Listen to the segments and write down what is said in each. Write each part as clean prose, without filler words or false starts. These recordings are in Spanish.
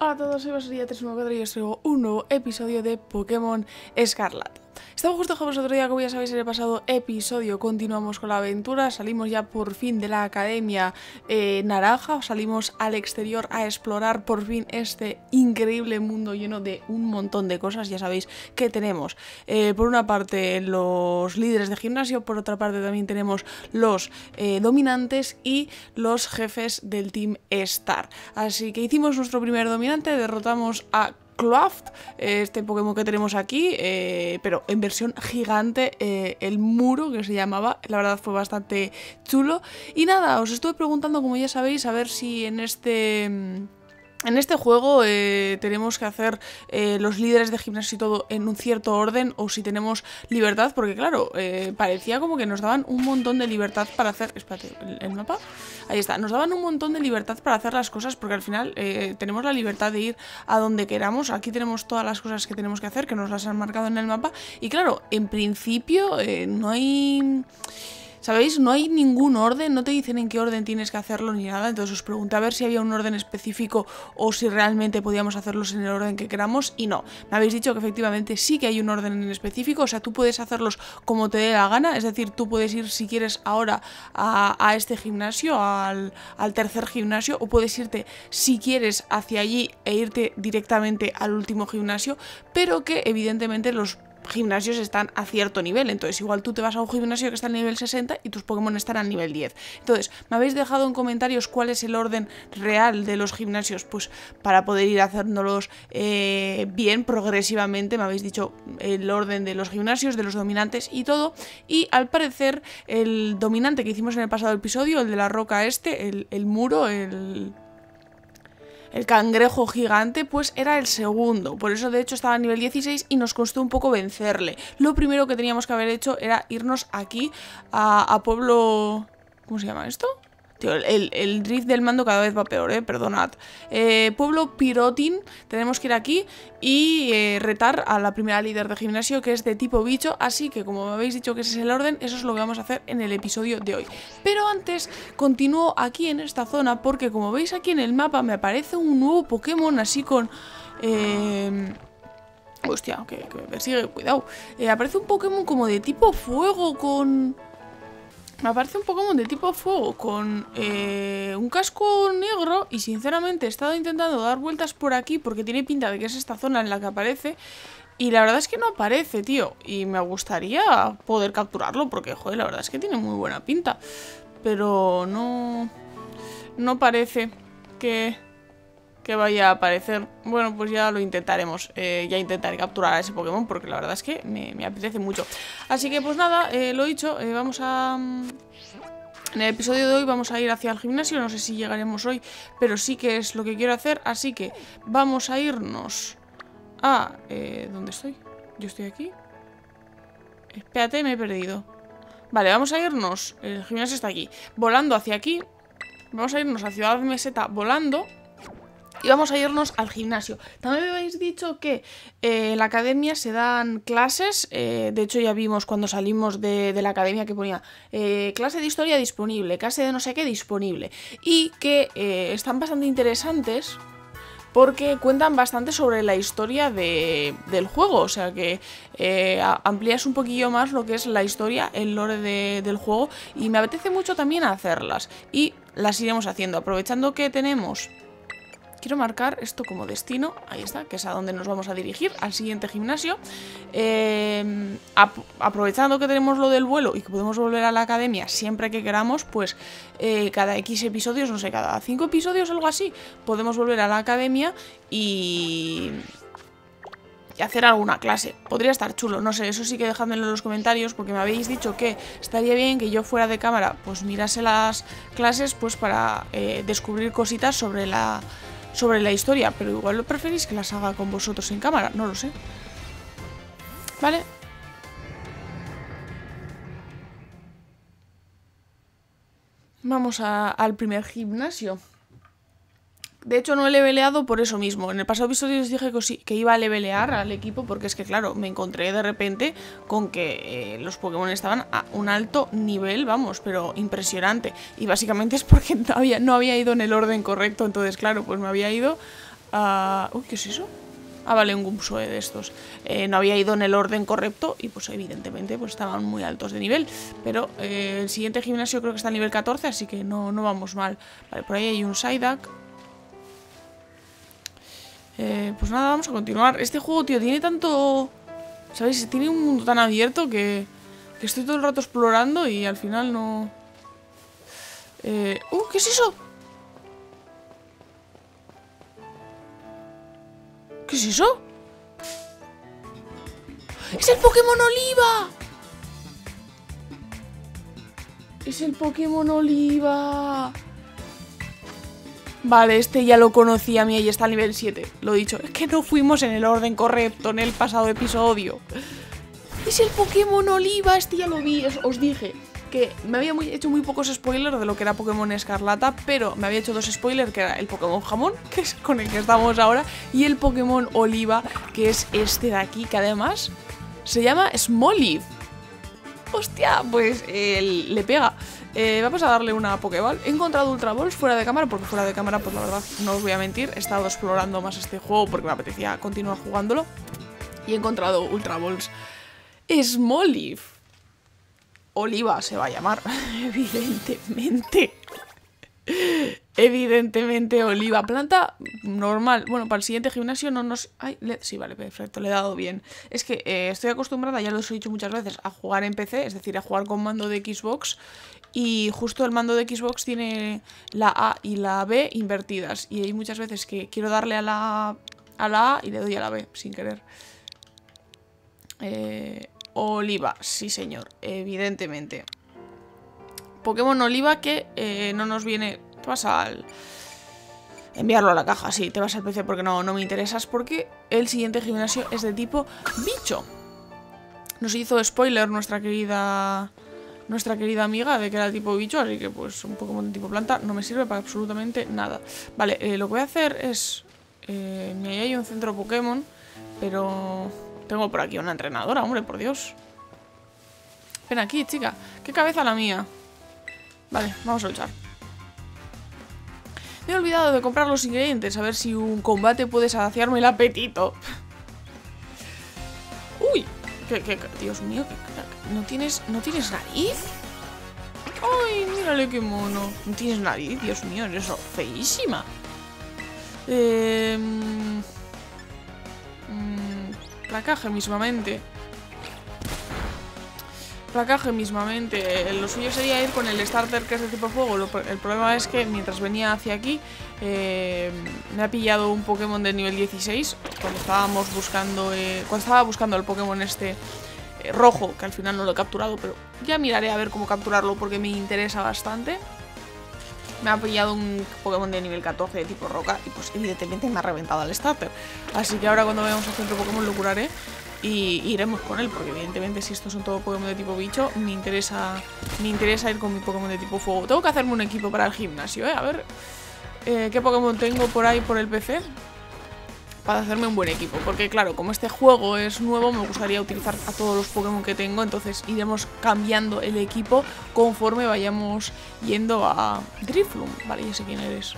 Hola a todos, soy Basurilla394 y os traigo un nuevo episodio de Pokémon Escarlata. Estamos justo con vosotros, ya como ya sabéis en el pasado episodio continuamos con la aventura, salimos ya por fin de la Academia Naranja, salimos al exterior a explorar por fin este increíble mundo lleno de un montón de cosas. Ya sabéis que tenemos por una parte los líderes de gimnasio, por otra parte también tenemos los dominantes y los jefes del Team Star. Así que hicimos nuestro primer dominante, derrotamos a Cloft, este Pokémon que tenemos aquí, pero en versión gigante, el muro que se llamaba, la verdad fue bastante chulo. Y nada, os estuve preguntando, como ya sabéis, a ver si en este juego tenemos que hacer los líderes de gimnasio y todo en un cierto orden o si tenemos libertad, porque claro, parecía como que nos daban un montón de libertad para hacer... Espérate, ¿el mapa? Ahí está, nos daban un montón de libertad para hacer las cosas porque al final tenemos la libertad de ir a donde queramos. Aquí tenemos todas las cosas que tenemos que hacer, que nos las han marcado en el mapa y claro, en principio no hay... ¿Sabéis? No hay ningún orden, no te dicen en qué orden tienes que hacerlo ni nada, entonces os pregunté a ver si había un orden específico o si realmente podíamos hacerlos en el orden que queramos y no. Me habéis dicho que efectivamente sí que hay un orden en específico, o sea, tú puedes hacerlos como te dé la gana, es decir, tú puedes ir si quieres ahora a este gimnasio, al tercer gimnasio, o puedes irte si quieres hacia allí e irte directamente al último gimnasio, pero que evidentemente los gimnasios están a cierto nivel, entonces igual tú te vas a un gimnasio que está al nivel 60 y tus Pokémon están al nivel 10, entonces me habéis dejado en comentarios cuál es el orden real de los gimnasios, pues para poder ir haciéndolos bien progresivamente. Me habéis dicho el orden de los gimnasios, de los dominantes y todo, y al parecer el dominante que hicimos en el pasado episodio, el de la roca este, el muro, el cangrejo gigante, pues era el segundo, por eso de hecho estaba a nivel 16 y nos costó un poco vencerle. Lo primero que teníamos que haber hecho era irnos aquí a pueblo... ¿Cómo se llama esto? Tío, el drift del mando cada vez va peor, perdonad. Pueblo Pirotin, tenemos que ir aquí y retar a la primera líder de gimnasio, que es de tipo bicho, así que como me habéis dicho que ese es el orden, eso es lo que vamos a hacer en el episodio de hoy. Pero antes, continúo aquí en esta zona, porque como veis aquí en el mapa me aparece un nuevo Pokémon así con... Hostia, que me persigue, cuidado. Aparece un Pokémon como de tipo fuego con... Me aparece un Pokémon de tipo fuego con un casco negro y sinceramente he estado intentando dar vueltas por aquí porque tiene pinta de que es esta zona en la que aparece y la verdad es que no aparece, tío, y me gustaría poder capturarlo porque, joder, la verdad es que tiene muy buena pinta, pero no parece que vaya a aparecer. Bueno, pues ya lo intentaremos, ya intentaré capturar a ese Pokémon porque la verdad es que me apetece mucho. Así que pues nada, lo dicho, vamos a... En el episodio de hoy vamos a ir hacia el gimnasio, no sé si llegaremos hoy, pero sí que es lo que quiero hacer, así que vamos a irnos a... ¿Dónde estoy? Yo estoy aquí. Espérate, me he perdido. Vale, vamos a irnos, el gimnasio está aquí, volando hacia aquí, vamos a irnos a Ciudad Meseta volando... Y vamos a irnos al gimnasio. También me habéis dicho que en la academia se dan clases. De hecho ya vimos cuando salimos de la academia que ponía clase de historia disponible, clase de no sé qué disponible. Y que están bastante interesantes porque cuentan bastante sobre la historia del juego. O sea que amplías un poquillo más lo que es la historia, el lore del juego. Y me apetece mucho también hacerlas. Y las iremos haciendo, aprovechando que tenemos... Quiero marcar esto como destino, ahí está, que es a donde nos vamos a dirigir, al siguiente gimnasio. Aprovechando que tenemos lo del vuelo y que podemos volver a la academia siempre que queramos, pues cada X episodios, no sé, cada 5 episodios, algo así, podemos volver a la academia y hacer alguna clase. Podría estar chulo, no sé, eso sí que dejadmelo en los comentarios porque me habéis dicho que estaría bien que yo fuera de cámara, pues mirase las clases pues para descubrir cositas sobre la historia, pero igual lo preferís que las haga con vosotros en cámara, no lo sé. Vale. Vamos al primer gimnasio. De hecho no he leveleado por eso mismo. En el pasado episodio os dije que iba a levelear al equipo porque es que claro, me encontré de repente con que los Pokémon estaban a un alto nivel, vamos, pero impresionante. Y básicamente es porque no había ido en el orden correcto, entonces claro, pues me había ido Uy, ¿qué es eso? Ah, vale, un Gumshoe de estos. No había ido en el orden correcto y pues evidentemente pues estaban muy altos de nivel. Pero el siguiente gimnasio creo que está a nivel 14, así que no vamos mal. Vale, por ahí hay un Psyduck. Pues nada, vamos a continuar. Este juego, tío, tiene tanto... ¿Sabéis? Tiene un mundo tan abierto que estoy todo el rato explorando y al final no... ¿qué es eso? ¿Qué es eso? ¡Es el Pokémon Oliva! ¡Es el Pokémon Oliva! Vale, este ya lo conocía, mía, y está al nivel 7. Lo dicho, es que no fuimos en el orden correcto en el pasado episodio. ¡Es el Pokémon Oliva! Este ya lo vi, os dije que me había hecho muy pocos spoilers de lo que era Pokémon Escarlata, pero me había hecho dos spoilers, que era el Pokémon Jamón, que es con el que estamos ahora, y el Pokémon Oliva, que es este de aquí, que además se llama Smoliv. Hostia, pues le pega. Vamos a darle una Pokéball. He encontrado Ultra Balls fuera de cámara, porque fuera de cámara, pues la verdad, no os voy a mentir, he estado explorando más este juego porque me apetecía continuar jugándolo, y he encontrado Ultra Balls. Smoliv. Oliva se va a llamar, evidentemente. Evidentemente Oliva. Planta normal. Bueno, para el siguiente gimnasio no nos... Ay, sí, vale, perfecto, le he dado bien. Es que estoy acostumbrada, ya lo he dicho muchas veces, a jugar en PC, es decir, a jugar con mando de Xbox. Y justo el mando de Xbox tiene la A y la B invertidas. Y hay muchas veces que quiero darle a la A y le doy a la B, sin querer. Oliva, sí señor, evidentemente. Pokémon Oliva que no nos viene... Te vas al... Enviarlo a la caja, sí, te vas al PC porque no me interesas, porque el siguiente gimnasio es de tipo bicho. Nos hizo spoiler nuestra querida amiga de que era tipo bicho, así que pues un Pokémon de tipo planta no me sirve para absolutamente nada. Vale, lo que voy a hacer es... ahí hay un centro Pokémon, pero... Tengo por aquí una entrenadora, hombre, por Dios. Ven aquí, chica. Qué cabeza la mía. Vale, vamos a luchar. Me he olvidado de comprar los ingredientes. A ver si un combate puede saciarme el apetito. Uy. ¿Qué? Dios mío. ¿No tienes nariz? Ay, mírale qué mono. No tienes nariz, Dios mío. Eres feísima. Placaje mismamente. Lo suyo sería ir con el starter, que es de tipo fuego. El problema es que mientras venía hacia aquí me ha pillado un Pokémon de nivel 16 cuando estábamos buscando cuando estaba buscando el Pokémon este rojo, que al final no lo he capturado, pero ya miraré a ver cómo capturarlo porque me interesa bastante. Me ha pillado un Pokémon de nivel 14 de tipo roca y pues evidentemente me ha reventado al starter. Así que ahora cuando vayamos al centro Pokémon lo curaré y iremos con él, porque evidentemente si estos son todos Pokémon de tipo bicho, me interesa ir con mi Pokémon de tipo fuego. Tengo que hacerme un equipo para el gimnasio, a ver qué Pokémon tengo por ahí por el PC para hacerme un buen equipo, porque claro, como este juego es nuevo, me gustaría utilizar a todos los Pokémon que tengo, entonces iremos cambiando el equipo conforme vayamos yendo a... Drifloom, vale, ya sé quién eres.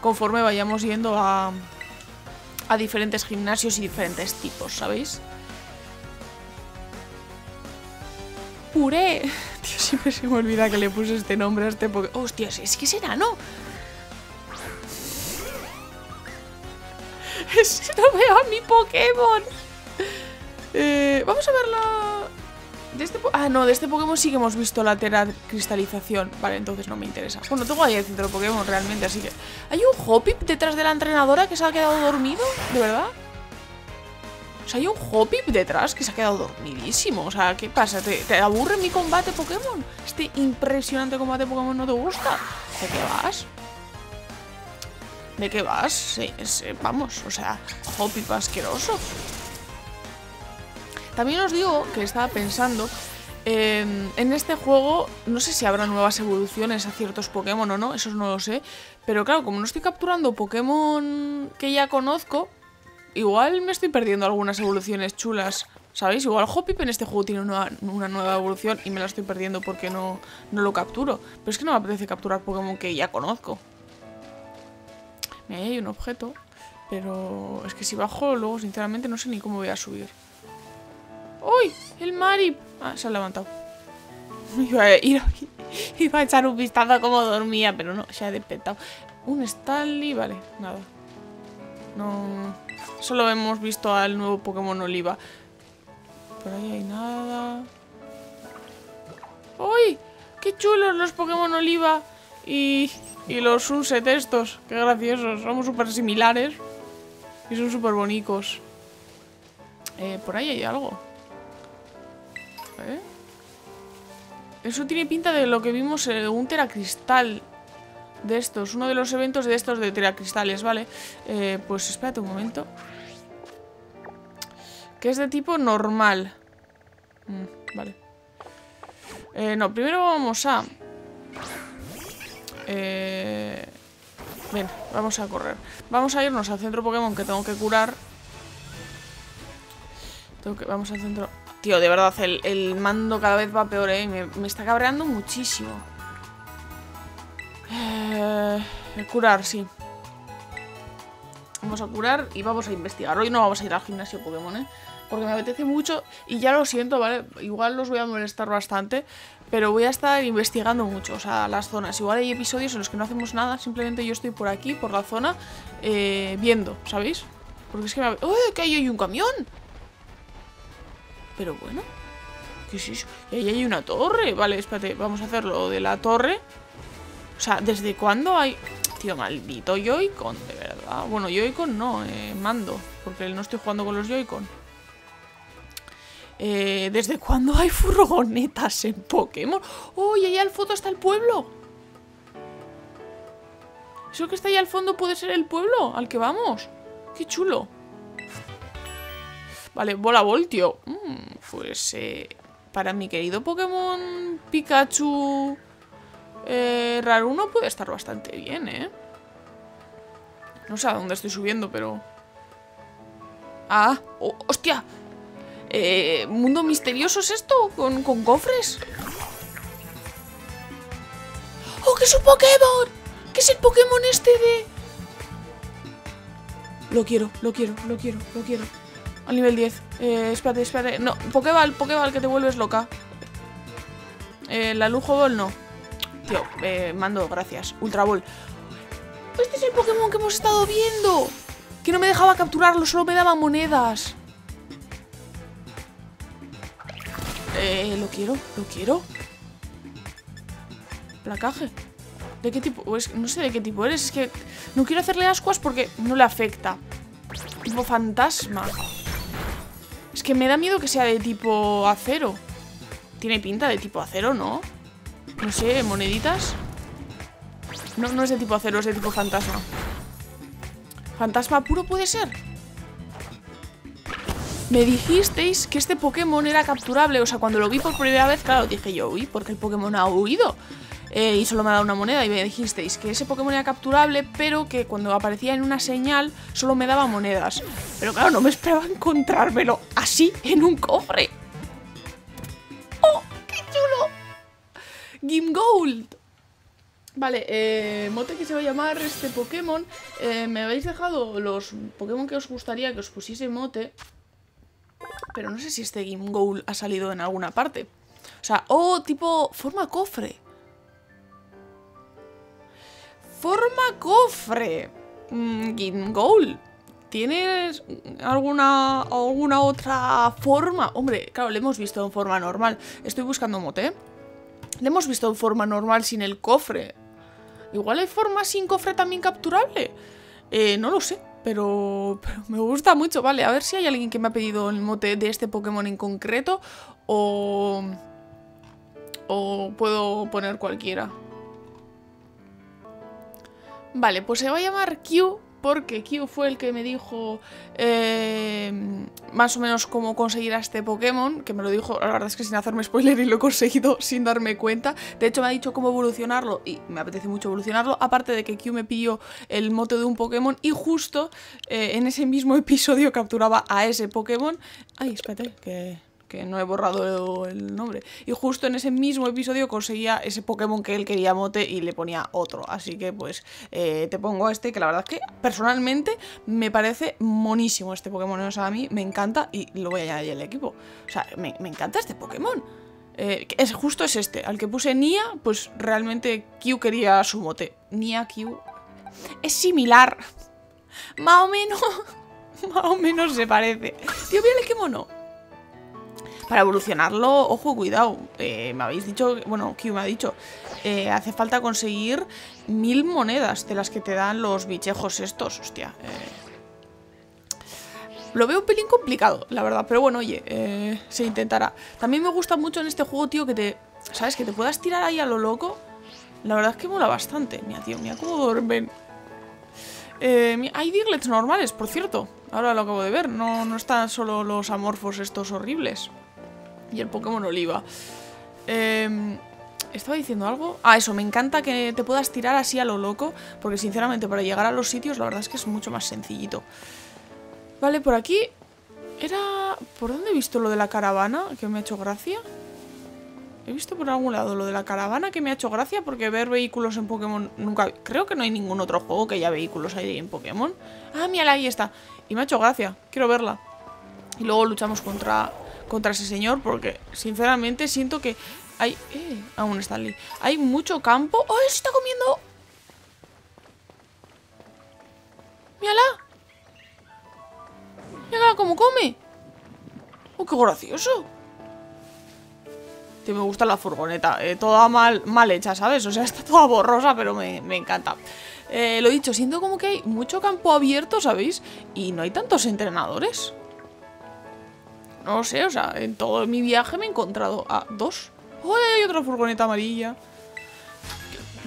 Conforme vayamos yendo a diferentes gimnasios y diferentes tipos, ¿sabéis? ¡Puré! Tío, siempre se me olvida que le puse este nombre a este Pokémon. ¡Hostias! Es que será, ¿no? ¡No veo a mi Pokémon! Vamos a ver la... De este Pokémon sí que hemos visto la Teracristalización. Vale, entonces no me interesa. Bueno, tengo ahí el centro de Pokémon realmente, así que... ¿Hay un Hoppip detrás de la entrenadora que se ha quedado dormido? ¿De verdad? O sea, hay un Hoppip detrás que se ha quedado dormidísimo. O sea, ¿qué pasa? ¿Te aburre mi combate Pokémon? Este impresionante combate Pokémon no te gusta. ¿De qué vas? ¿De qué vas? Sí, vamos, o sea, Hoppip asqueroso. También os digo que estaba pensando, en este juego, no sé si habrá nuevas evoluciones a ciertos Pokémon o no, eso no lo sé. Pero claro, como no estoy capturando Pokémon que ya conozco, igual me estoy perdiendo algunas evoluciones chulas, ¿sabéis? Igual Hoppip en este juego tiene una nueva evolución y me la estoy perdiendo porque no lo capturo. Pero es que no me apetece capturar Pokémon que ya conozco. Ahí hay un objeto. Pero es que si bajo luego, sinceramente, no sé ni cómo voy a subir. ¡Uy! ¡El Mari! Ah, se ha levantado. Iba a ir aquí. Iba a echar un vistazo a cómo dormía, pero no, se ha despertado. Un Stanley, vale, nada. No... Solo hemos visto al nuevo Pokémon Oliva. Por ahí hay nada... ¡Uy! ¡Qué chulos los Pokémon Oliva! Y los Sunset estos. ¡Qué graciosos! Somos súper similares. Y son súper bonitos. Por ahí hay algo. ¿Eh? Eso tiene pinta de lo que vimos en un teracristal de estos. Uno de los eventos de estos de teracristales, ¿vale? Pues espérate un momento. Que es de tipo normal. Vale. No, primero vamos a... Bien, vamos a correr. Vamos a irnos al centro Pokémon que tengo que curar. Vamos al centro... Tío, de verdad, el mando cada vez va peor, ¿eh? Me está cabreando muchísimo. Curar, sí. Vamos a curar y vamos a investigar. Hoy no vamos a ir al gimnasio Pokémon, ¿eh? Porque me apetece mucho y ya lo siento, ¿vale? Igual los voy a molestar bastante, pero voy a estar investigando mucho, o sea, las zonas. Igual hay episodios en los que no hacemos nada, simplemente yo estoy por aquí, por la zona, viendo, ¿sabéis? Porque es que me... ¡Oh, que ahí hay un camión! Pero bueno, ¿qué es eso? Y ahí hay una torre. Vale, espérate, vamos a hacerlo de la torre. O sea, ¿desde cuándo hay...? Tío, maldito Joy-Con, de verdad. Bueno, Joy-Con no, mando. Porque no estoy jugando con los Joy-Con. ¿Desde cuándo hay furgonetas en Pokémon? ¡Oh, y allá al fondo está el pueblo! ¿Eso que está ahí al fondo puede ser el pueblo al que vamos? ¡Qué chulo! Vale, bola voltio. Pues para mi querido Pokémon Pikachu Raruno puede estar bastante bien, ¿eh? No sé a dónde estoy subiendo, pero... ¡Ah! Oh, ¡hostia! ¿Mundo misterioso es esto? ¿Con cofres? ¡Oh, que es un Pokémon! ¡Que es el Pokémon este de...! Lo quiero. Al nivel 10. Espérate. No, Pokéball, que te vuelves loca. La Lujo Ball no. Tío, mando, gracias. Ultra Ball. Este es el Pokémon que hemos estado viendo. Que no me dejaba capturarlo, solo me daba monedas. Lo quiero. Placaje. ¿De qué tipo? Pues, no sé de qué tipo eres. Es que no quiero hacerle ascuas porque no le afecta. Tipo fantasma. Es que me da miedo que sea de tipo acero. Tiene pinta de tipo acero, ¿no? No sé, moneditas. No es de tipo acero, es de tipo fantasma. ¿Fantasma puro puede ser? Me dijisteis que este Pokémon era capturable. O sea, cuando lo vi por primera vez, claro, dije yo, uy, porque el Pokémon ha huido. Y solo me ha dado una moneda y me dijisteis que ese Pokémon era capturable, pero que cuando aparecía en una señal solo me daba monedas. Pero claro, no me esperaba encontrármelo así en un cofre. ¡Oh, qué chulo! Gimgold. Vale, mote que se va a llamar este Pokémon. Me habéis dejado los Pokémon que os gustaría que os pusiese mote, pero no sé si este Gimgold ha salido en alguna parte. O sea, tipo forma cofre. Forma cofre. Gimgold. ¿Tienes alguna otra forma? Hombre, claro, le hemos visto en forma normal. Estoy buscando mote, ¿eh? Le hemos visto en forma normal sin el cofre. Igual hay forma sin cofre también capturable. No lo sé, pero me gusta mucho. Vale, a ver si hay alguien que me ha pedido el mote de este Pokémon en concreto. O puedo poner cualquiera. Vale, pues se va a llamar Kyu, porque Kyu fue el que me dijo más o menos cómo conseguir a este Pokémon, que me lo dijo, la verdad es que sin hacerme spoiler, y lo he conseguido sin darme cuenta. De hecho me ha dicho cómo evolucionarlo y me apetece mucho evolucionarlo, aparte de que Kyu me pilló el mote de un Pokémon y justo en ese mismo episodio capturaba a ese Pokémon. Ay, espérate, que... que no he borrado el nombre. Y justo en ese mismo episodio conseguía ese Pokémon que él quería mote y le ponía otro. Así que pues te pongo a este, que la verdad es que personalmente me parece monísimo este Pokémon. O sea, a mí me encanta y lo voy a añadir al equipo. O sea, me encanta este Pokémon. Es justo es este, al que puse Nia, pues realmente Kyu quería su mote. Nia, Kyu... es similar. Más o menos... más o menos se parece. Tío, mira qué mono. Para evolucionarlo, ojo, cuidado. Me habéis dicho... bueno, Kyu me ha dicho... hace falta conseguir 1000 monedas de las que te dan los bichejos estos. Hostia. Lo veo un pelín complicado, la verdad. Pero bueno, oye, se intentará. También me gusta mucho en este juego, tío, que te... ¿sabes? Que te puedas tirar ahí a lo loco. La verdad es que mola bastante. Mira, tío, mira cómo duermen. Hay Diglets normales, por cierto. Ahora lo acabo de ver. No están solo los amorfos estos horribles. Y el Pokémon Oliva. ¿Estaba diciendo algo? Ah, eso, me encanta que te puedas tirar así a lo loco. Porque sinceramente, para llegar a los sitios, la verdad es que es mucho más sencillito. Vale, por aquí... era... ¿por dónde he visto lo de la caravana? Que me ha hecho gracia. He visto por algún lado lo de la caravana que me ha hecho gracia, porque ver vehículos en Pokémon nunca... creo que no hay ningún otro juego que haya vehículos ahí en Pokémon. Ah, mira, ahí está. Y me ha hecho gracia. Quiero verla. Y luego luchamos contra ese señor, porque sinceramente siento que hay... aún está Lee. Hay mucho campo. ¡Oh, se está comiendo! ¡Mírala! ¡Mírala cómo come! ¡Oh, qué gracioso! Me gusta la furgoneta, toda mal hecha, ¿sabes? O sea, está toda borrosa, pero me encanta. Lo dicho, siento como que hay mucho campo abierto, ¿sabéis? Y no hay tantos entrenadores. No sé, o sea, en todo mi viaje me he encontrado a dos. ¡Oh, hay otra furgoneta amarilla!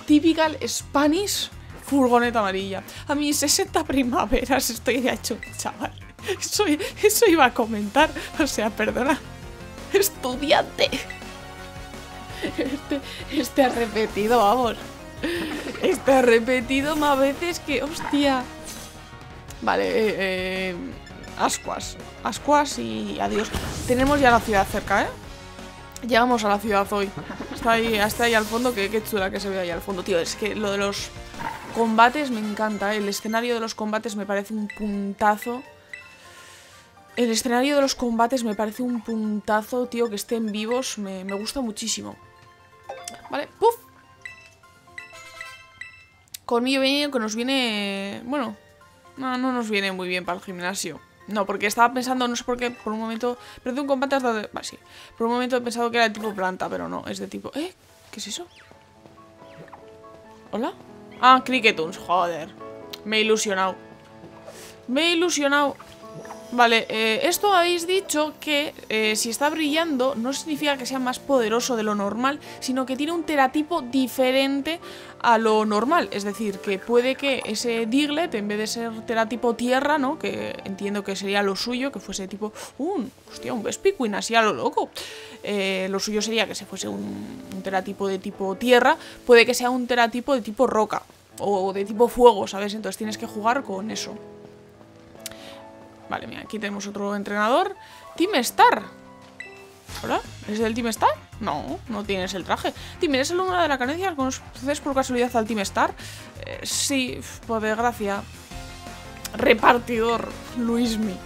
Typical Spanish furgoneta amarilla. A mis 60 primaveras estoy de hecho, chaval. Eso iba a comentar. O sea, perdona. Estudiante. Este ha repetido, vamos. Este ha repetido más veces que... hostia. Vale, Ascuas y adiós. Tenemos ya la ciudad cerca, ¿eh? Llegamos a la ciudad hoy. Está ahí al fondo, que qué chula que se ve ahí al fondo. Tío, es que lo de los combates me encanta, ¿eh? El escenario de los combates me parece un puntazo. El escenario de los combates me parece un puntazo, tío, que estén vivos. Me gusta muchísimo. Vale, ¡puf! Colmillo veneno que nos viene... bueno, no nos viene muy bien para el gimnasio. No, porque estaba pensando, no sé por qué, por un momento... pero de un combate hasta... de... vale, sí. Por un momento he pensado que era de tipo planta, pero no, es de tipo... ¿qué es eso? ¿Hola? Ah, Cricketons, joder. Me he ilusionado. Vale, esto habéis dicho que si está brillando no significa que sea más poderoso de lo normal, sino que tiene un teratipo diferente a lo normal. Es decir, que puede que ese Diglett, en vez de ser teratipo tierra, ¿no? Que entiendo que sería lo suyo, que fuese tipo... hostia, un Vespiquen así a lo loco. Lo suyo sería que se fuese un teratipo de tipo tierra, puede que sea un teratipo de tipo roca o de tipo fuego, ¿sabes? Entonces tienes que jugar con eso. Vale, mira, aquí tenemos otro entrenador. Team Star. ¿Hola? ¿Eres del Team Star? No, no tienes el traje. Tim, ¿eres alumna de la carencia? ¿Conoces por casualidad al Team Star? Sí, por desgracia. Repartidor, Luismi.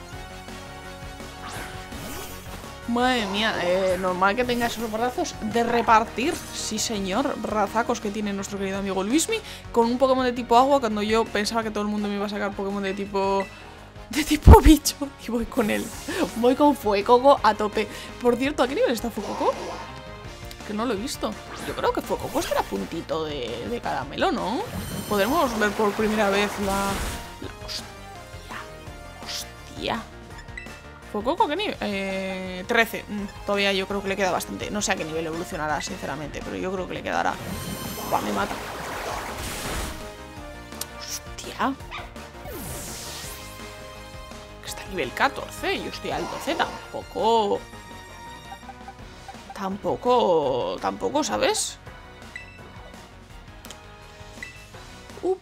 Madre mía, normal que tenga esos brazos de repartir. Sí, señor, brazacos que tiene nuestro querido amigo Luismi. Con un Pokémon de tipo agua, cuando yo pensaba que todo el mundo me iba a sacar Pokémon de tipo... bicho, y voy con él. Voy con Fuecoco a tope. Por cierto, ¿a qué nivel está Fuecoco? Que no lo he visto. Yo creo que Fuecoco será puntito de caramelo, ¿no? Podremos ver por primera vez la... Hostia. ¿Fuecoco a qué nivel? 13. Todavía yo creo que le queda bastante. No sé a qué nivel evolucionará, sinceramente, pero yo creo que le quedará... Buah, me mata. Hostia. Nivel 14, yo estoy al 12, tampoco, ¿sabes?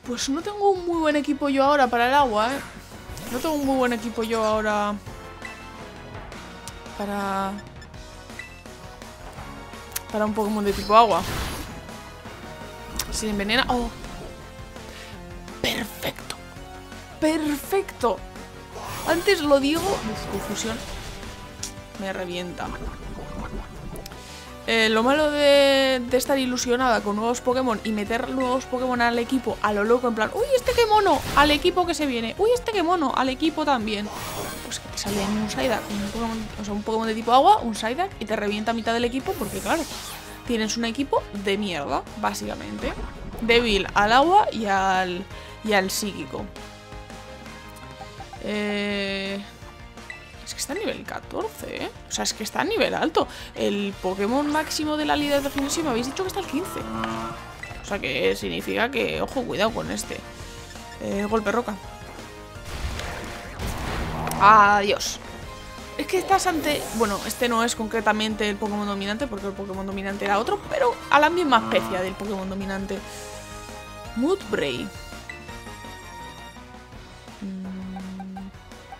Pues no tengo un muy buen equipo yo ahora para el agua, ¿eh? No tengo un muy buen equipo yo ahora para... para un Pokémon de tipo agua. Sin envenena. ¡Oh! ¡Perfecto! ¡Perfecto! Antes lo digo. Confusión. Me revienta. Lo malo de estar ilusionada con nuevos Pokémon y meter nuevos Pokémon al equipo a lo loco, en plan, ¡uy, este qué mono! Al equipo que se viene. ¡Uy, este qué mono! Al equipo también. Pues que te sale un Psyduck, un Pokémon de tipo agua, un Psyduck, y te revienta a mitad del equipo porque, claro, tienes un equipo de mierda, básicamente. Débil al agua y al psíquico. Es que está a nivel 14, ¿eh? O sea, es que está a nivel alto. El Pokémon máximo de la Liga de Gimnasio me habéis dicho que está al 15. O sea, que significa que, ojo, cuidado con este. Golpe roca. Adiós. Es que estás ante... Bueno, este no es concretamente el Pokémon dominante, porque el Pokémon dominante era otro, pero a la misma especie del Pokémon dominante. Mudbray.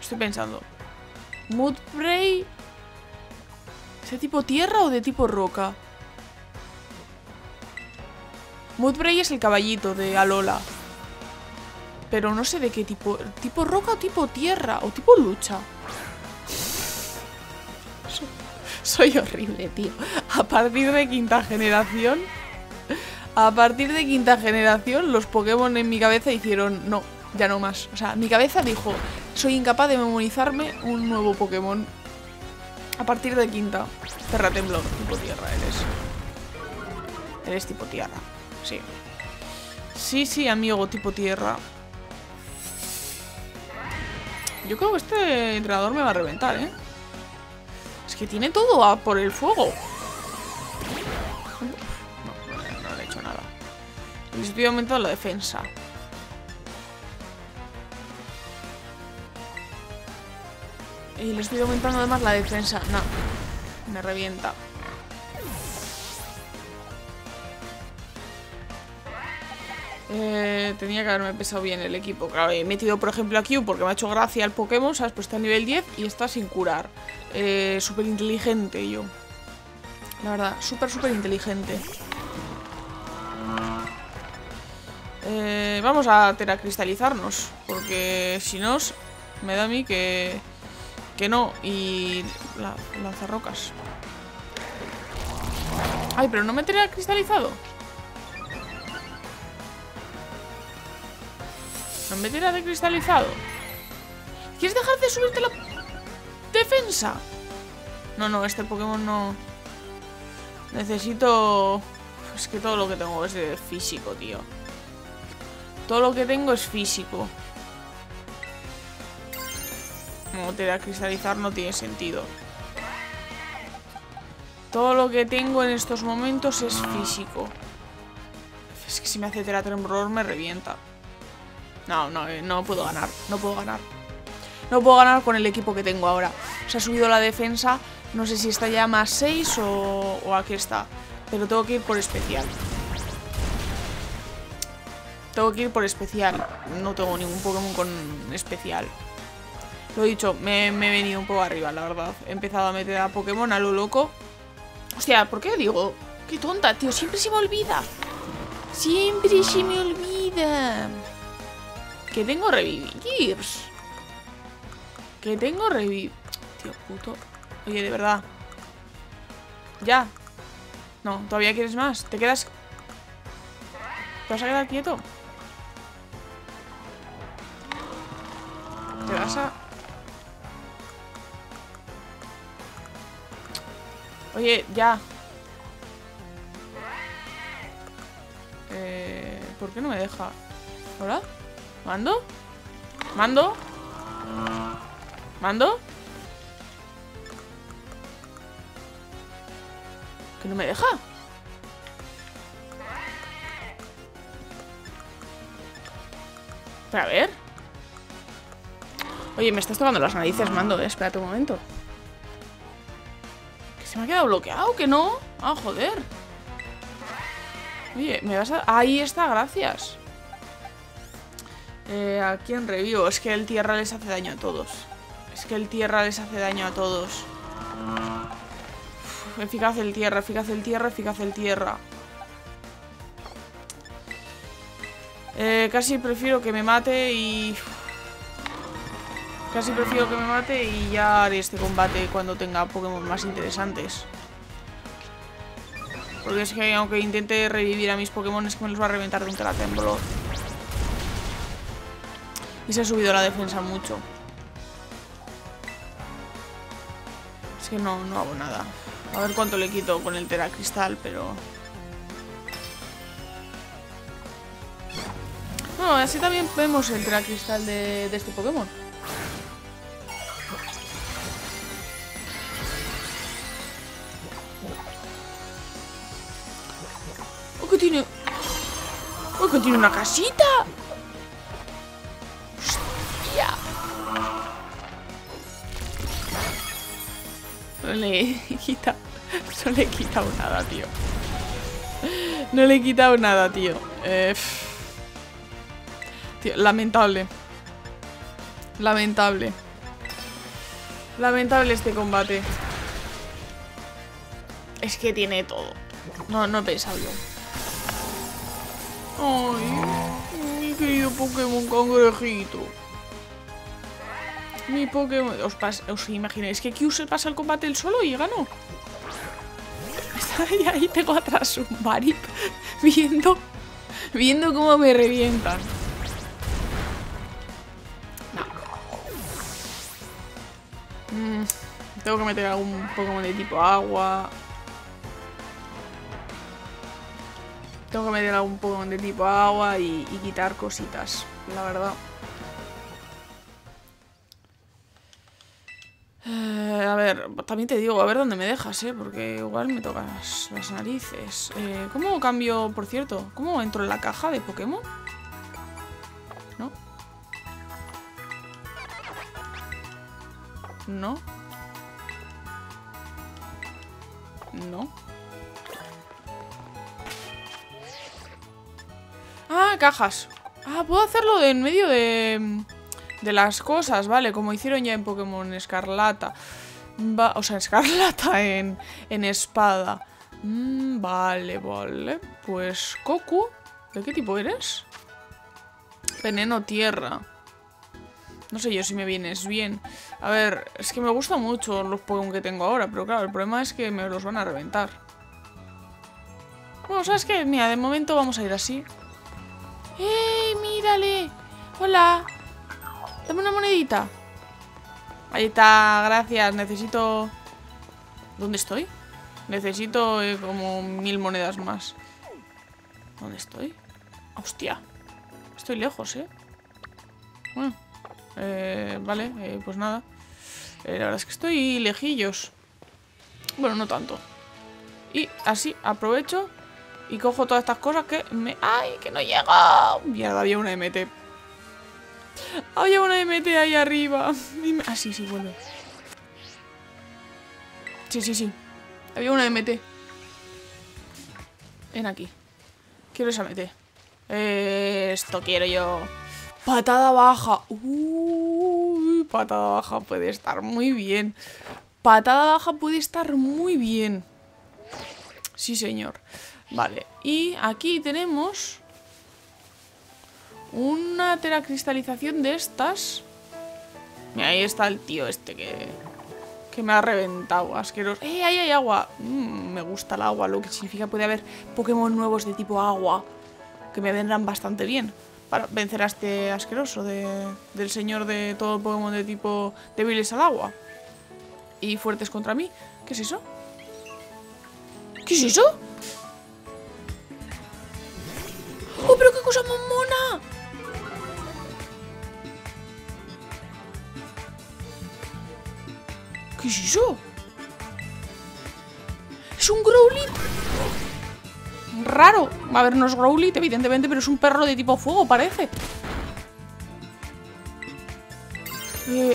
Estoy pensando. Mudbray. ¿Es de tipo tierra o de tipo roca? Mudbray es el caballito de Alola. Pero no sé de qué tipo. ¿Tipo roca o tipo tierra? ¿O tipo lucha? Soy horrible, tío. A partir de quinta generación, los Pokémon en mi cabeza hicieron... No, ya no más. O sea, mi cabeza dijo... Soy incapaz de memorizarme un nuevo Pokémon. A partir de quinta. Terratemblor, tipo tierra eres. Eres tipo tierra, sí. Sí, sí, amigo, tipo tierra. Yo creo que este entrenador me va a reventar, ¿eh? Es que tiene todo a por el fuego. No le he hecho nada. Les estoy aumentando la defensa. Y le estoy aumentando además la defensa. No, me revienta. Tenía que haberme pesado bien el equipo. Claro, he metido por ejemplo a Kyu porque me ha hecho gracia el Pokémon, ¿sabes? Pues está a nivel 10 y está sin curar. Súper inteligente yo. La verdad, súper inteligente. Vamos a teracristalizarnos, porque si no, me da a mí que no, y lanzar rocas. Ay, pero no me tenía cristalizado. No me tenía de cristalizado. ¿Quieres dejar de subirte la defensa? No, este Pokémon no. Necesito... Es que todo lo que tengo es de físico, tío. Todo lo que tengo es físico. No, teracristalizar no tiene sentido. Todo lo que tengo en estos momentos es físico. Es que si me hace teratemblor me revienta. No puedo ganar. No puedo ganar con el equipo que tengo ahora. Se ha subido la defensa. No sé si está ya más 6 o aquí está. Pero tengo que ir por especial. No tengo ningún Pokémon con especial. Lo he dicho, me he venido un poco arriba, la verdad. He empezado a meter a Pokémon a lo loco. Hostia, ¿por qué digo? Qué tonta, tío, siempre se me olvida. Que tengo revivir. Tío puto. Oye, de verdad. Ya. No, todavía quieres más. Te quedas... ¿Te vas a quedar quieto? Te vas a... Oye, ya. ¿Por qué no me deja? ¿Hola? ¿Mando? ¿Que no me deja? Pero a ver. Oye, me estás tocando las narices, Mando, espérate un momento. ¿Me ha quedado bloqueado? ¿Que no? Ah, joder. Oye, me vas a... Ahí está, gracias. ¿A quién revivo? Es que el tierra les hace daño a todos. Eficaz el tierra, eficaz el tierra, eficaz el tierra. Casi prefiero que me mate y... Casi prefiero que me mate y ya haré este combate cuando tenga Pokémon más interesantes. Porque es que aunque intente revivir a mis Pokémon es que me los va a reventar de un Teratémbolo. Y se ha subido la defensa mucho. Es que no hago nada. A ver cuánto le quito con el Teracristal, pero... Bueno, así también vemos el Teracristal de este Pokémon. ¡Uy, que tiene una casita! ¡Hostia! No le he quitado nada, tío. No le he quitado nada, tío. Tío, lamentable. Lamentable. Lamentable este combate. Es que tiene todo. No he pensado yo. Ay, mi querido Pokémon cangrejito. Mi Pokémon... Os imagináis que Kyu se pasa el combate él solo y ganó. Y ahí tengo atrás un Marip viendo cómo me revientan. No. Tengo que meter algún Pokémon de tipo agua. Tengo que meter algún Pokémon de tipo agua y quitar cositas, la verdad. A ver, también te digo, a ver dónde me dejas, porque igual me tocas las narices. ¿Cómo cambio, por cierto? ¿Cómo entro en la caja de Pokémon? ¿No? ¿No? ¿No? Ah, cajas. Ah, puedo hacerlo en medio de las cosas, vale, como hicieron ya en Pokémon Escarlata. En Espada. Vale, vale. Pues, Coco, ¿de qué tipo eres? Veneno Tierra. No sé yo si me vienes bien. A ver, es que me gustan mucho los Pokémon que tengo ahora, pero claro, el problema es que me los van a reventar. Bueno, ¿sabes qué? Mira, de momento vamos a ir así. ¡Ey, mírale! ¡Hola! Dame una monedita. Ahí está, gracias. Necesito... ¿Dónde estoy? Necesito como 1000 monedas más. ¿Dónde estoy? ¡Hostia! Estoy lejos, Bueno, vale, pues nada. La verdad es que estoy lejillos. Bueno, no tanto. Y así aprovecho... Y cojo todas estas cosas que me... ¡Ay, que no llega! Mierda, había una MT. Había una MT ahí arriba. Ah, sí, vuelve. Sí. Había una MT. Ven aquí. Quiero esa MT. Esto quiero yo. Patada baja. Uy, patada baja puede estar muy bien. Patada baja puede estar muy bien. Sí, señor. Vale, y aquí tenemos una teracristalización de estas. Mira, ahí está el tío este que me ha reventado, asqueroso. Ahí hay agua. Me gusta el agua, lo que significa puede haber Pokémon nuevos de tipo agua que me vendrán bastante bien para vencer a este asqueroso del señor de todo Pokémon de tipo débiles al agua y fuertes contra mí. ¿Qué es eso? ¿Qué es eso? ¡Oh, pero qué cosa más mona! ¿Qué es eso? ¡Es un Growlithe! ¡Raro! A ver, no es Growlithe, evidentemente, pero es un perro de tipo fuego, parece.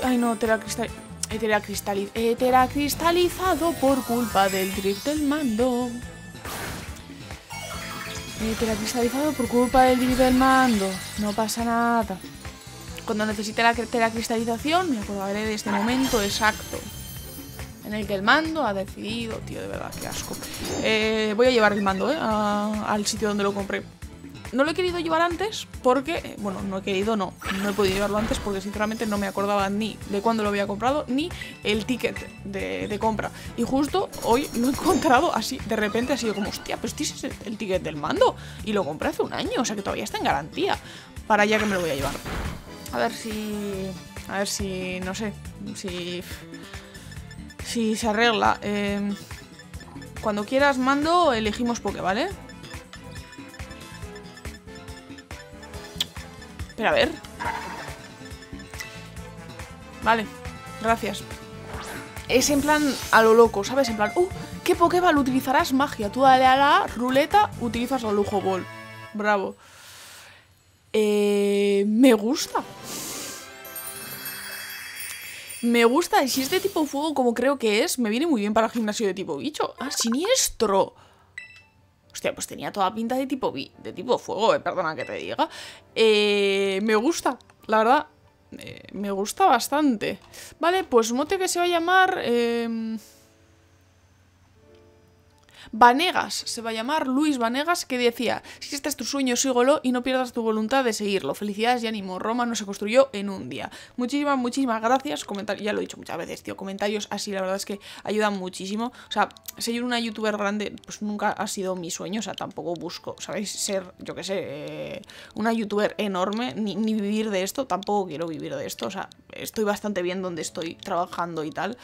Ay, no, Teracristalizado por culpa del drift del mando. Teracristalizado por culpa del drift del mando. No pasa nada. Cuando necesite la teracristalización, me acordaré de este momento exacto. En en el que el mando ha decidido... Tío, de verdad, qué asco. Voy a llevar el mando, al sitio donde lo compré. No lo he querido llevar antes porque... Bueno, no he querido, no he podido llevarlo antes porque sinceramente no me acordaba ni de cuándo lo había comprado ni el ticket de compra. Y justo hoy lo he encontrado así, de repente ha sido como, hostia, pues este es el ticket del mando. Y lo compré hace un año, o sea que todavía está en garantía. Para allá que me lo voy a llevar. A ver si... No sé, si se arregla. Cuando quieras mando, elegimos Poké, ¿vale? Pero a ver. Vale, gracias. Es en plan a lo loco, ¿sabes? En plan, ¿qué Pokéball utilizarás? Magia. Tú dale a la ruleta, utilizas la Lujo Ball. Bravo. Me gusta. Me gusta. Y si es de tipo fuego, como creo que es, me viene muy bien para el gimnasio de tipo bicho. ¡Ah, siniestro! Hostia, pues tenía toda pinta de tipo fuego, perdona que te diga. Me gusta, la verdad. Me gusta bastante. Vale, pues mote que se va a llamar... Vanegas, se va a llamar Luis Vanegas, que decía: si este es tu sueño, síguelo y no pierdas tu voluntad de seguirlo. Felicidades y ánimo, Roma no se construyó en un día. Muchísimas gracias. Ya lo he dicho muchas veces, tío, comentarios así, la verdad es que ayudan muchísimo. O sea, ser una youtuber grande pues nunca ha sido mi sueño, o sea, tampoco busco, ¿sabéis? Ser, yo qué sé, una youtuber enorme, ni vivir de esto, tampoco quiero vivir de esto, o sea, estoy bastante bien donde estoy trabajando y tal.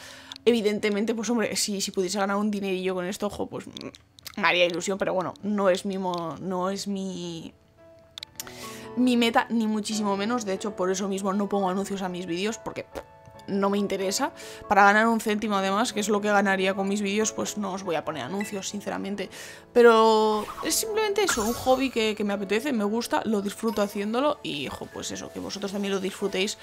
Evidentemente, pues hombre, si pudiese ganar un dinerillo con esto, ojo, pues me haría ilusión, pero bueno, no es mi meta, ni muchísimo menos. De hecho, por eso mismo no pongo anuncios a mis vídeos, porque no me interesa. Para ganar un céntimo, además, que es lo que ganaría con mis vídeos, pues no os voy a poner anuncios, sinceramente. Pero es simplemente eso, un hobby que me apetece, me gusta, lo disfruto haciéndolo. Y, hijo, pues eso, que vosotros también lo disfrutéis.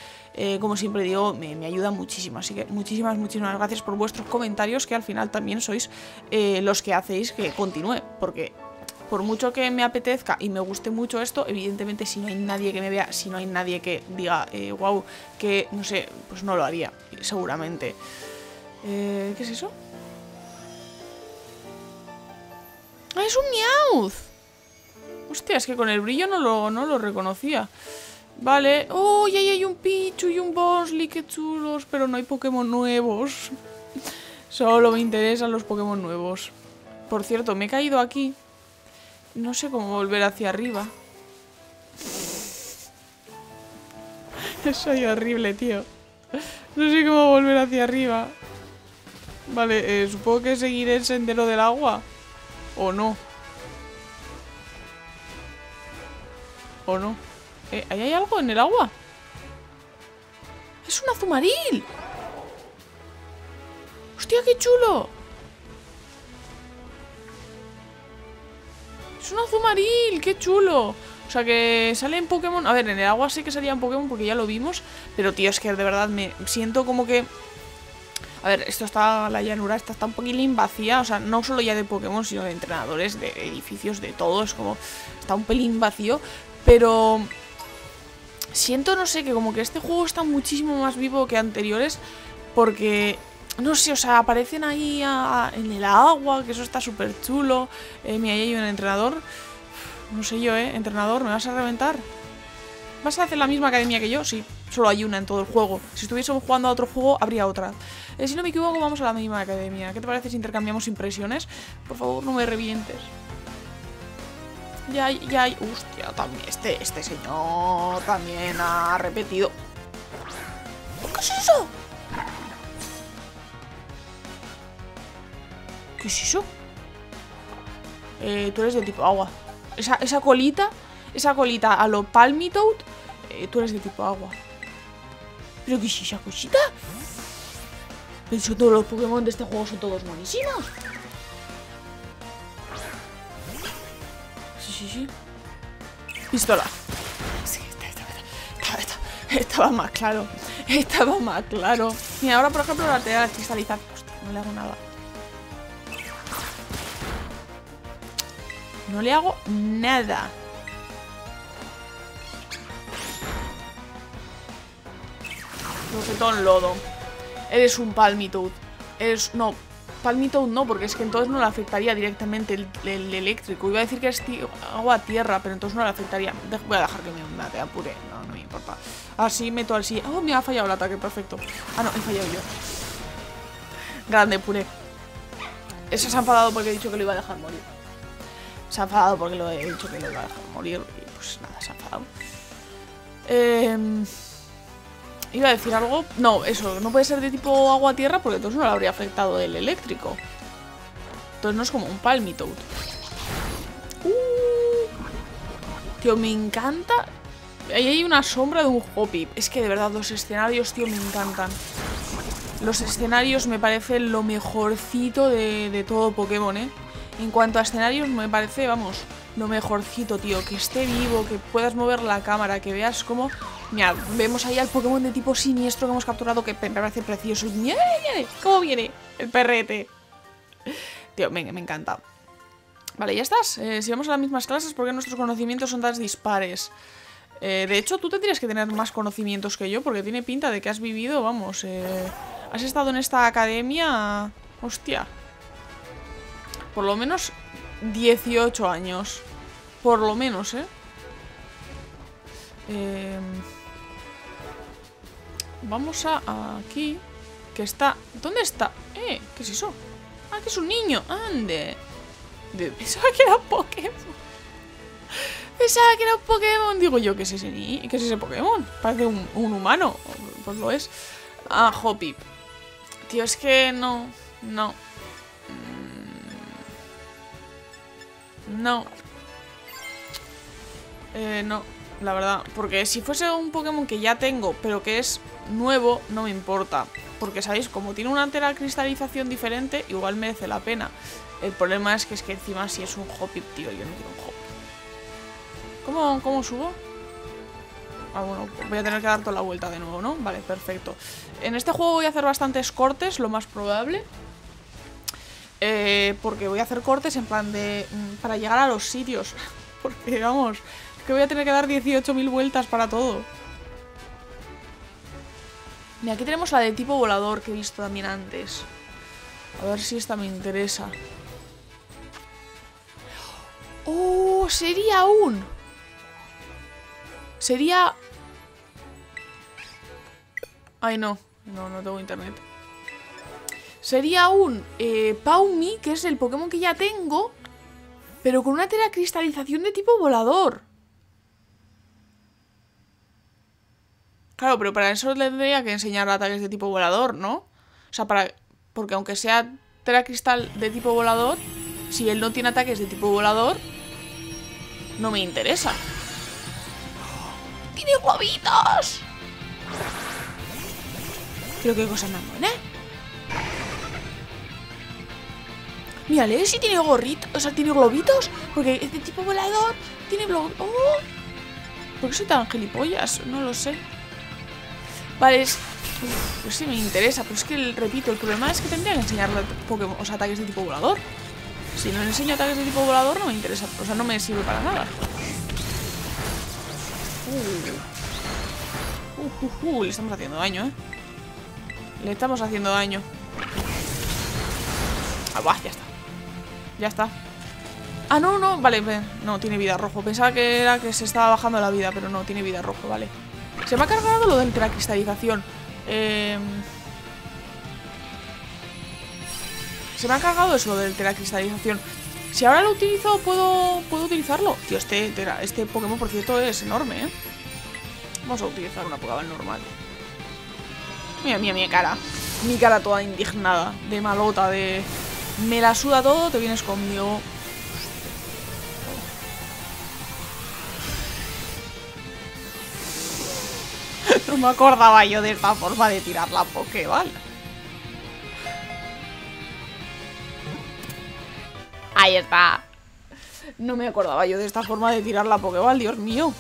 Como siempre digo, me ayuda muchísimo. Así que muchísimas gracias por vuestros comentarios, que al final también sois los que hacéis que continúe. Porque... por mucho que me apetezca y me guste mucho esto, evidentemente si no hay nadie que me vea, si no hay nadie que diga, wow, que no sé, pues no lo haría, seguramente. ¿Qué es eso? ¡Ah, es un Meowth! Hostia, es que con el brillo no lo reconocía. Vale. ¡Oh, y ahí hay un Pichu y un Bosli! ¡Qué chulos! Pero no hay Pokémon nuevos. Solo me interesan los Pokémon nuevos. Por cierto, me he caído aquí. No sé cómo volver hacia arriba. Soy horrible, tío. No sé cómo volver hacia arriba. Vale, supongo que seguiré el sendero del agua. ¿O no? ¿O no? ¿Ahí hay algo en el agua? ¡Es un azumaril! ¡Hostia, qué chulo! ¡Es un azumaril! ¡Qué chulo! O sea que sale en Pokémon... A ver, en el agua sé que salía en Pokémon porque ya lo vimos. Pero tío, es que de verdad me siento como que... A ver, esto está... La llanura está un poquilín vacía. O sea, no solo ya de Pokémon, sino de entrenadores, de edificios, de todo. Es como... Está un pelín vacío. Pero... Siento, no sé, que como que este juego está muchísimo más vivo que anteriores. Porque... No sé, o sea, aparecen ahí en el agua, que eso está súper chulo. Mira, ahí hay un entrenador. No sé yo, entrenador, ¿me vas a reventar? ¿Vas a hacer la misma academia que yo? Sí, solo hay una en todo el juego. Si estuviésemos jugando a otro juego, habría otra. Si no me equivoco, vamos a la misma academia. ¿Qué te parece si intercambiamos impresiones? Por favor, no me revientes. Ya hay... Hostia, también este señor también ha repetido. ¿Qué es eso? ¿Qué es eso? Tú eres de tipo agua. Esa colita a lo Palmitoad, tú eres de tipo agua. ¿Pero qué es esa cosita? Pienso todos los Pokémon de este juego son todos buenísimos. Sí. Pistola. Sí, estaba más claro. Mira, ahora por ejemplo la tela cristalizada. Hostia, no le hago nada. No le hago nada. Rosetón lodo. Eres un Palmitoad. es... No, Palmitoad no, porque es que entonces no le afectaría directamente el eléctrico. Iba a decir que es agua tierra, pero entonces no le afectaría. Voy a dejar que me hunda, te apure. No, no me importa. Así meto al sí. Oh, me ha fallado el ataque, perfecto. Ah, no, he fallado yo. Grande, puré. Eso se ha enfadado porque he dicho que lo iba a dejar morir. Se ha enfadado porque lo he dicho que lo iba a dejar morir. Y pues nada, se ha enfadado. Iba a decir algo. No, eso, no puede ser de tipo agua-tierra porque entonces no le habría afectado el eléctrico. Entonces no es como un Palmitoad. Tío, me encanta. Ahí hay una sombra de un Hoppip. Es que de verdad los escenarios, tío, me encantan. Los escenarios me parecen lo mejorcito de todo Pokémon, ¿eh? En cuanto a escenarios me parece, vamos, lo mejorcito, tío. Que esté vivo, que puedas mover la cámara, que veas cómo... Mira, vemos ahí al Pokémon de tipo siniestro que hemos capturado, que me parece precioso. ¿Cómo viene? El perrete. Tío, me encanta. Vale, ya estás. Si vamos a las mismas clases, ¿por qué nuestros conocimientos son tan dispares? De hecho, tú tendrías que tener más conocimientos que yo, porque tiene pinta de que has vivido, vamos... ¿Has estado en esta academia? Hostia. Por lo menos 18 años. Por lo menos, ¿eh? Vamos a aquí. Que está... ¿Dónde está? ¿Qué es eso? Ah, que es un niño. Ande. Pensaba que era un Pokémon. Pensaba que era un Pokémon. Digo yo, ¿qué es ese niño? ¿Qué es ese Pokémon? Parece un humano. Pues lo es. Ah, Hoppip. Tío, es que no. No. No. No, la verdad. Porque si fuese un Pokémon que ya tengo, pero que es nuevo, no me importa. Porque, ¿sabéis? Como tiene una entera cristalización diferente, igual merece la pena. El problema es que encima si es un Hoppip, tío, yo no quiero un Hoppip. ¿Cómo subo? Ah, bueno, voy a tener que dar toda la vuelta de nuevo, ¿no? Vale, perfecto. En este juego voy a hacer bastantes cortes, lo más probable. Porque voy a hacer cortes en plan de... para llegar a los sitios. Porque, vamos, es que voy a tener que dar 18.000 vueltas para todo. Mira, aquí tenemos la de tipo volador que he visto también antes. A ver si esta me interesa. ¡Oh! Sería un... Sería... Ay, no. No tengo internet. Sería un Paumi, que es el Pokémon que ya tengo, pero con una entera cristalización de tipo volador. Claro, pero para eso le tendría que enseñar ataques de tipo volador, ¿no? O sea, para... Porque aunque sea entera cristal de tipo volador, si él no tiene ataques de tipo volador, no me interesa. ¡Tiene huevitos! Pero qué cosa más buena. Mírale, si tiene gorritos. O sea, tiene globitos. Porque este tipo volador tiene globitos. ¡Oh! ¿Por qué soy tan gilipollas? No lo sé. Vale, es... Uf, pues sí me interesa. Pero es que, repito, el problema es que tendría que enseñarle Pokémon, o sea, ataques de tipo volador. Si no le enseño ataques de tipo volador, no me interesa. O sea, no me sirve para nada. Le estamos haciendo daño, Le estamos haciendo daño. Ah, bah, ya está. Ya está. Ah, no, vale. No, tiene vida rojo. Pensaba que era que se estaba bajando la vida, pero no, tiene vida rojo, vale. Se me ha cargado lo de la cristalización. Se me ha cargado eso de la cristalización. Si ahora lo utilizo, ¿puedo utilizarlo? Tío, este Pokémon, por cierto, es enorme, ¿eh? Vamos a utilizar una Pokéball normal. Mira, mi cara. Mi cara toda indignada, de malota, de... Me la suda todo, te vienes conmigo. No me acordaba yo de esta forma de tirar la Pokéball. Ahí está. No me acordaba yo de esta forma de tirar la Pokéball, Dios mío.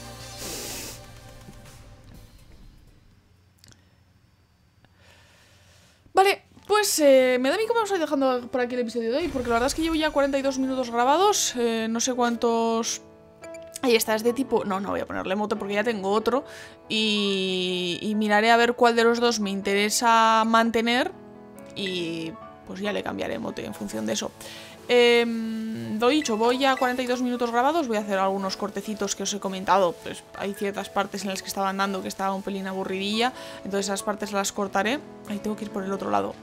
Vale, pues me da a mí como vamos a ir dejando por aquí el episodio de hoy, porque la verdad es que llevo ya 42 minutos grabados, no sé cuántos... Ahí está, es de tipo... No voy a ponerle mote porque ya tengo otro, y miraré a ver cuál de los dos me interesa mantener y pues ya le cambiaré el mote en función de eso. Lo dicho, voy a 42 minutos grabados, voy a hacer algunos cortecitos que os he comentado, pues hay ciertas partes en las que estaba andando que estaba un pelín aburridilla, entonces esas partes las cortaré. Ahí tengo que ir por el otro lado.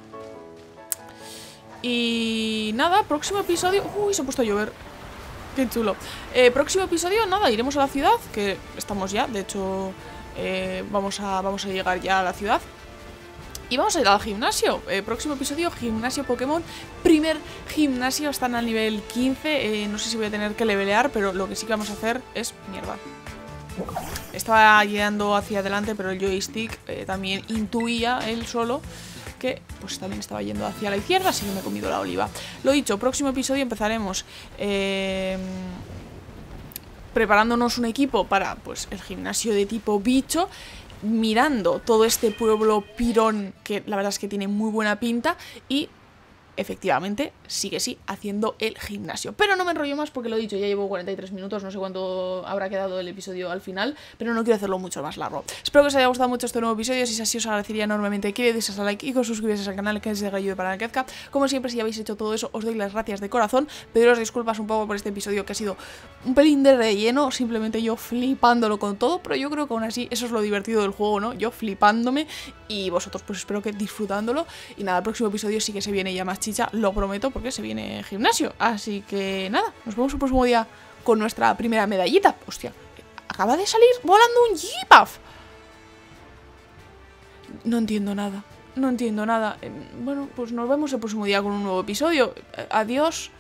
Y nada, próximo episodio... Uy, se ha puesto a llover. Qué chulo. Próximo episodio, nada, iremos a la ciudad, que estamos ya, de hecho vamos a llegar ya a la ciudad. Y vamos a ir al gimnasio. Próximo episodio, gimnasio Pokémon. Primer gimnasio, están al nivel 15. No sé si voy a tener que levelear, pero lo que sí que vamos a hacer es... Mierda. Estaba guiando hacia adelante, pero el joystick también intuía él solo que pues también estaba yendo hacia la izquierda, así que me he comido la oliva. Lo dicho, próximo episodio empezaremos preparándonos un equipo para pues el gimnasio de tipo bicho, mirando todo este pueblo pirón, que la verdad es que tiene muy buena pinta, y efectivamente sigue sí haciendo el gimnasio. Pero no me enrollo más porque lo he dicho, ya llevo 43 minutos, no sé cuánto habrá quedado el episodio al final, pero no quiero hacerlo mucho más largo. Espero que os haya gustado mucho este nuevo episodio, si es así os agradecería enormemente que le deis a like y que os suscribieseis al canal, que es de Rayo de Paranakezca. Como siempre, si habéis hecho todo eso, os doy las gracias de corazón, pediros disculpas un poco por este episodio que ha sido un pelín de relleno, simplemente yo flipándolo con todo, pero yo creo que aún así eso es lo divertido del juego, ¿no? Yo flipándome y vosotros pues espero que disfrutándolo. Y nada, el próximo episodio sí que se viene ya más chicha, lo prometo, porque se viene gimnasio. Así que nada, nos vemos el próximo día con nuestra primera medallita. Hostia, acaba de salir volando un Jigglypuff. No entiendo nada, no entiendo nada. Bueno, pues nos vemos el próximo día con un nuevo episodio. Adiós.